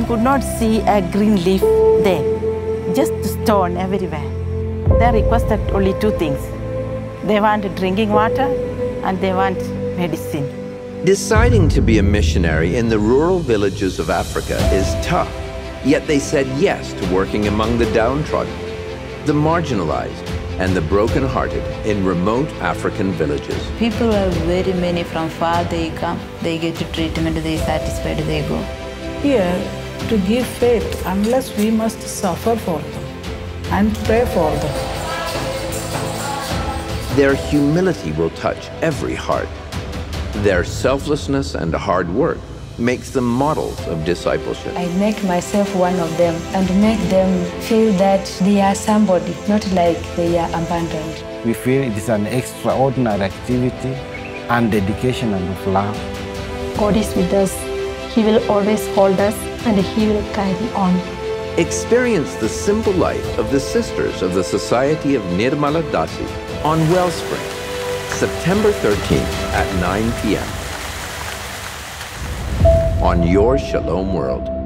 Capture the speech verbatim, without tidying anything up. You could not see a green leaf there, just stone everywhere. They requested only two things. They want drinking water and they want medicine. Deciding to be a missionary in the rural villages of Africa is tough, yet they said yes to working among the downtrodden, the marginalized, and the broken-hearted in remote African villages. People are very many from far, they come, they get treatment, they are satisfied, they go. Here, to give faith, unless we must suffer for them and pray for them. Their humility will touch every heart. Their selflessness and hard work makes them models of discipleship. I make myself one of them and make them feel that they are somebody, not like they are abandoned. We feel it is an extraordinary activity and dedication and of love. God is with us. He will always hold us and He will carry on. Experience the simple life of the Sisters of the Society of Nirmala Dasi on Wellspring, September thirteenth at nine p m on your Shalom World.